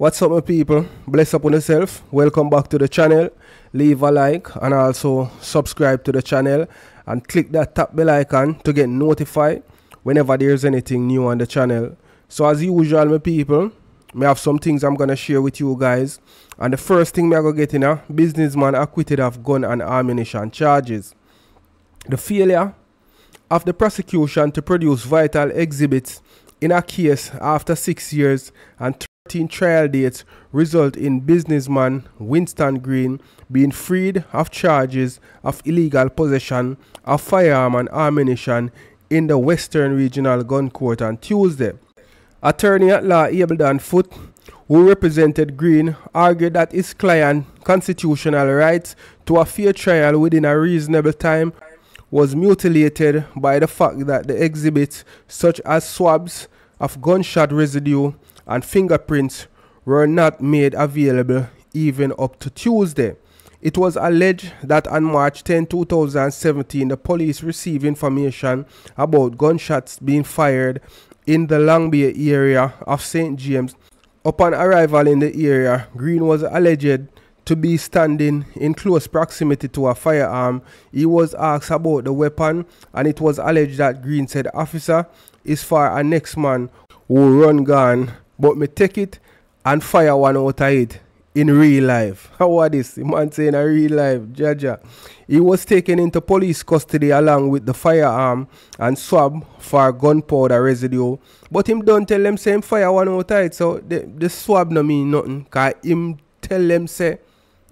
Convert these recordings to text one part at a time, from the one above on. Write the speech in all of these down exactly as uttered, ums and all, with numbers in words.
What's up my people, bless upon yourself, welcome back to the channel. Leave a like and also subscribe to the channel and click that top bell icon to get notified whenever there's anything new on the channel. So as usual my people, I have some things I'm gonna share with you guys, and the first thing I'm gonna get in a businessman acquitted of gun and ammunition charges. The failure of the prosecution to produce vital exhibits in a case after six years and trial dates result in businessman Winston Green being freed of charges of illegal possession of firearm and ammunition in the Western Regional Gun Court on Tuesday. Attorney at law Abledon Foote, who represented Green, argued that his client's constitutional rights to a fair trial within a reasonable time was mutilated by the fact that the exhibits such as swabs of gunshot residue and fingerprints were not made available even up to Tuesday. It was alleged that on March tenth two thousand seventeen, the police received information about gunshots being fired in the Long Bay area of Saint James. Upon arrival in the area, Green was alleged to be standing in close proximity to a firearm. He was asked about the weapon, and it was alleged that Green said, "Officer, is for a next man who run gun, but me take it and fire one out of it in real life." How was this? The man saying in real life, Jaja. He was taken into police custody along with the firearm and swab for gunpowder residue. But him don't tell them say him fire one out of it, so the, the swab no mean nothing. Cause him tell them say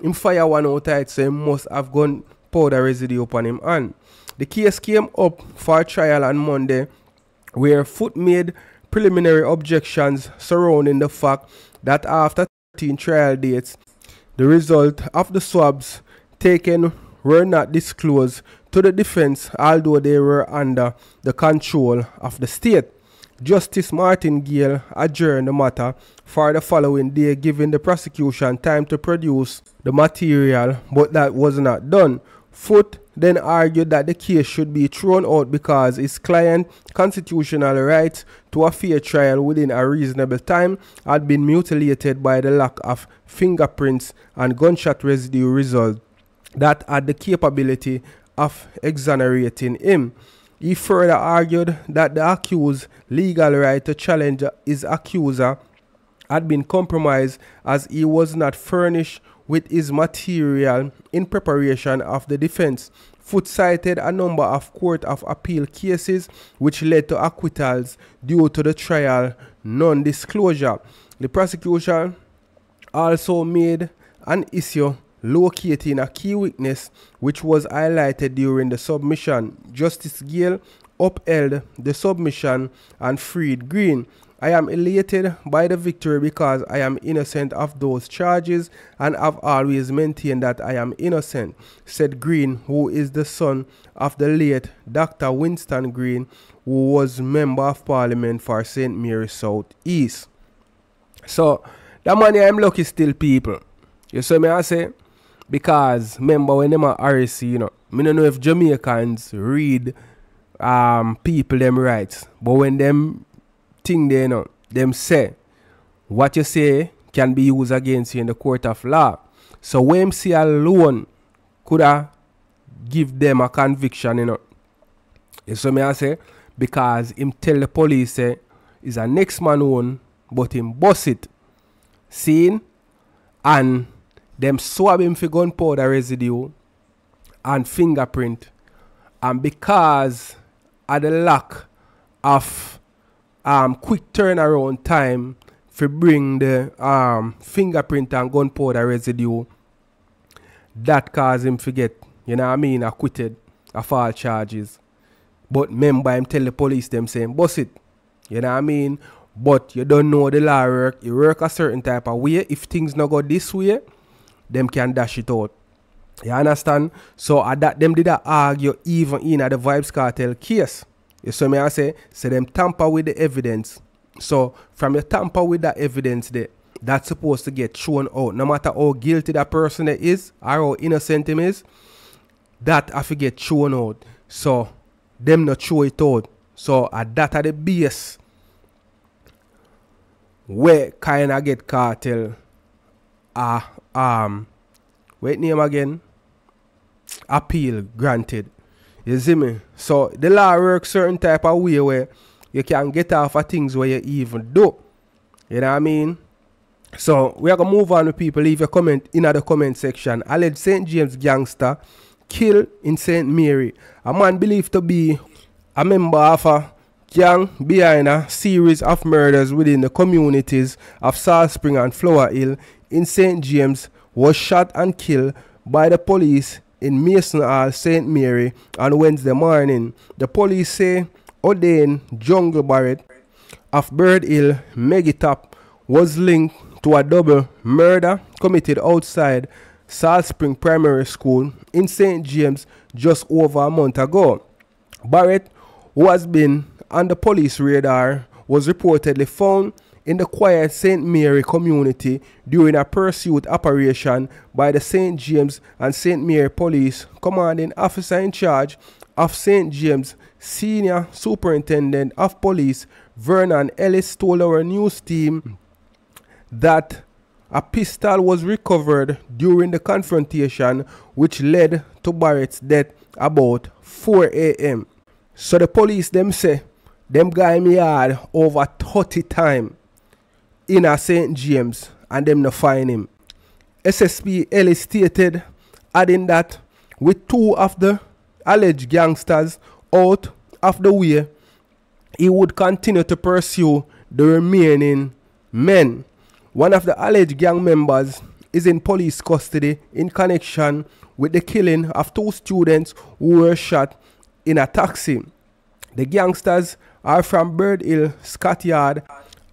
him fire one out of it, so he must have gunpowder residue upon him. And the case came up for trial on Monday, where Foote made preliminary objections surrounding the fact that after thirteen trial dates, the result of the swabs taken were not disclosed to the defense, although they were under the control of the state. Justice Martin Gale adjourned the matter for the following day, giving the prosecution time to produce the material, but that was not done. Foote then argued that the case should be thrown out because his client's constitutional rights to a fair trial within a reasonable time had been mutilated by the lack of fingerprints and gunshot residue result that had the capability of exonerating him. He further argued that the accused's legal right to challenge his accuser had been compromised, as he was not furnished with his material in preparation of the defense. Foote cited a number of Court of Appeal cases which led to acquittals due to the trial non-disclosure. The prosecution also made an issue locating a key witness, which was highlighted during the submission. Justice Gale upheld the submission and freed Green. "I am elated by the victory because I am innocent of those charges and have always maintained that I am innocent," said Green, who is the son of the late Doctor Winston Green, who was Member of Parliament for Saint Mary South East. So, that man here, I'm lucky still, people. You see me, I say? Because, remember, when I'm at R S C, you know, I don't know if Jamaicans read um, people them rights, but when them thing they know them say what you say can be used against you in the court of law. So W M C alone could have give them a conviction, you know. You see me I say? Because him tell the police say is a next man own, but him boss it. Seen? And them swab him for gunpowder residue and fingerprint. And because of the lack of Um, quick turnaround time for bring the um, fingerprint and gunpowder residue, that caused him to get, you know what I mean, acquitted of all charges. But remember, him tell the police them saying, boss it, you know what I mean? But you don't know the law work. You work a certain type of way. If things not go this way, them can dash it out. You understand? So at that, them did argue even in at the Vybz Kartel case. You see me I say, so them tamper with the evidence. So from your tamper with that evidence there, that's supposed to get thrown out. No matter how guilty that person is or how innocent him is, that have to get thrown out. So them not throw it out. So at that at the base, where kind of get cartel uh, um wait name again appeal granted. You see me? So the law works certain type of way where you can get off of things where you even do. You know what I mean? So we are gonna move on with people. Leave your comment in the comment section. Alleged Saint James gangster killed in Saint Mary. A man believed to be a member of a gang behind a series of murders within the communities of Salt Spring and Flower Hill in Saint James was shot and killed by the police in Mason Hall, Saint Mary on Wednesday morning. The police say Odain Jungle Barrett of Bird Hill, Megitop, was linked to a double murder committed outside Salt Spring Primary School in Saint James just over a month ago. Barrett, who has been on the police radar, was reportedly found in the quiet Saint Mary community during a pursuit operation by the Saint James and Saint Mary Police. Commanding officer in charge of Saint James, Senior Superintendent of Police Vernon Ellis, told our news team that a pistol was recovered during the confrontation, which led to Barrett's death about four A M So the police them say them guy me yard over thirty times in a Saint James and them no find him. S S P Ellis stated, adding that with two of the alleged gangsters out of the way, he would continue to pursue the remaining men. One of the alleged gang members is in police custody in connection with the killing of two students who were shot in a taxi. The gangsters are from Bird Hill, Scottyard,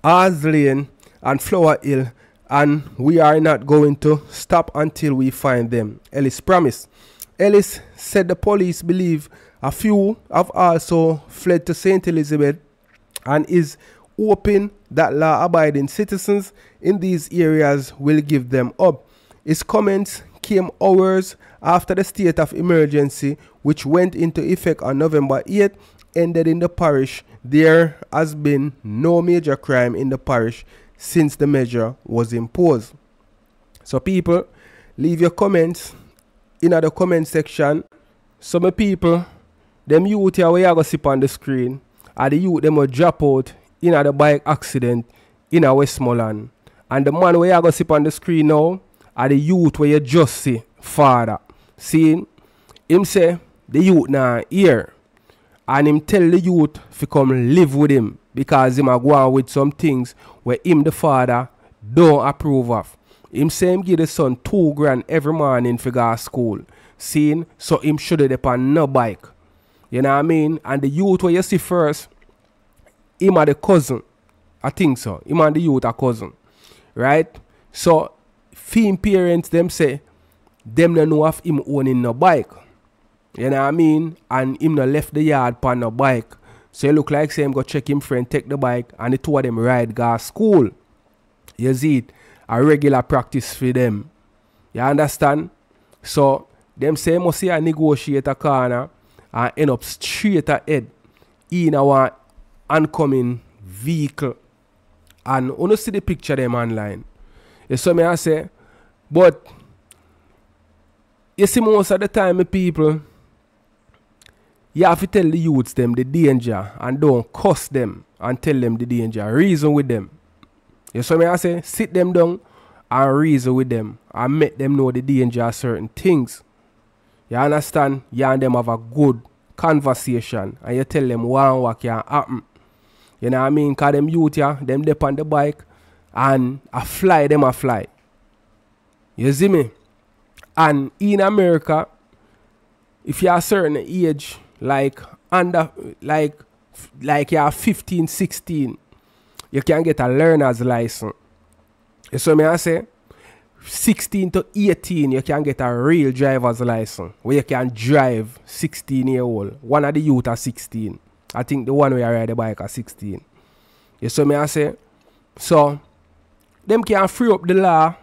Aslan, and Flower Hill, and we are not going to stop until we find them, Ellis promised. Ellis said the police believe a few have also fled to Saint Elizabeth and is hoping that law-abiding citizens in these areas will give them up. His comments came hours after the state of emergency, which went into effect on November eighth, ended in the parish. There has been no major crime in the parish since the measure was imposed. So people, leave your comments in the comment section. Some people, them youth here where you go sip on the screen, are the youth them will drop out in a bike accident in a Westmoreland. And the man where you go sip on the screen now are the youth where you just see father. See, him say the youth now here. And him tell the youth to come live with him because him a go on with some things where him the father don't approve of. Him say him give the son two grand every morning for go school. Seeing, so him shoulda upon no bike. You know what I mean? And the youth where you see first, him are the cousin. I think so. Him and the youth are cousin. Right? So feen parents them say them don't know of him owning no bike. You know what I mean? And him no left the yard upon no bike. So it look like say him go check him friend, take the bike, and the two of them ride go school. You see it? A regular practice for them. You understand? So them say must see a negotiate a corner and end up straight ahead in our oncoming vehicle. And you know see the picture them online. You see me I say, but you see most of the time the people, you have to tell the youths them the danger and don't cuss them and tell them the danger. Reason with them. You see me I say? Sit them down and reason with them and make them know the danger of certain things. You understand? You and them have a good conversation and you tell them one what can happen. You know what I mean? Because them youth, yeah, them dip on the bike and a fly, them a fly. You see me? And in America, if you are a certain age, like under like like you are fifteen, sixteen, you can get a learner's license. You see me I say? sixteen to eighteen, you can get a real driver's license where you can drive sixteen year old. One of the youth are sixteen. I think the one where I ride the bike are sixteen. You see me I say? So them can free up the law,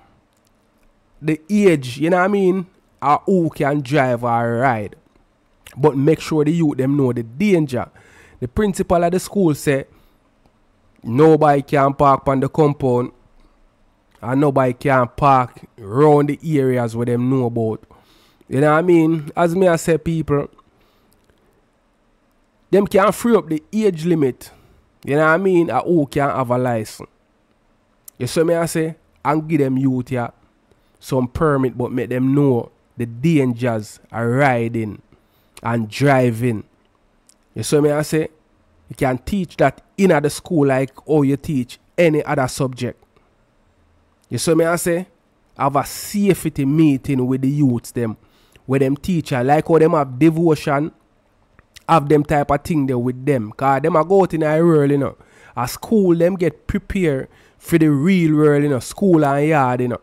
the age, you know what I mean, or who can drive or ride. But make sure the youth them know the danger. The principal of the school say nobody can park on the compound, and nobody can park around the areas where them know about. You know what I mean? As me I say, people, them can free up the age limit. You know what I mean? And who can have a license. You see me I say? And give them youth here some permit, but make them know the dangers are riding and driving. You see me I say? You can teach that in at the school like how you teach any other subject. You see me I say? Have a safety meeting with the youths them, with them teacher, like how them have devotion, have them type of thing there with them. Cause them are go out in the world, you know. A school them get prepared for the real world, you know, school and yard, you know.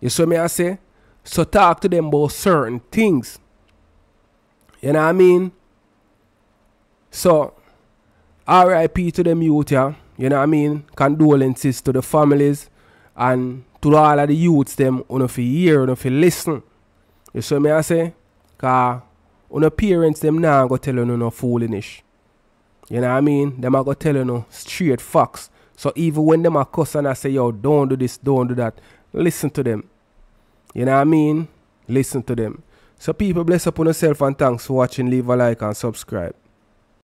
You see me I say? So talk to them about certain things. You know what I mean? So R I P to them youth, yeah. You know what I mean? Condolences to the families and to all of the youths them, you know, for hear, you know, for listen. You see me I say? Cause your parents them now go tell you no foolishness. You know what I mean? Them are go tell you no straight facts. So even when them are cuss and I say, yo, don't do this, don't do that, listen to them. You know what I mean? Listen to them. So people, bless up on yourself and thanks for watching. Leave a like and subscribe.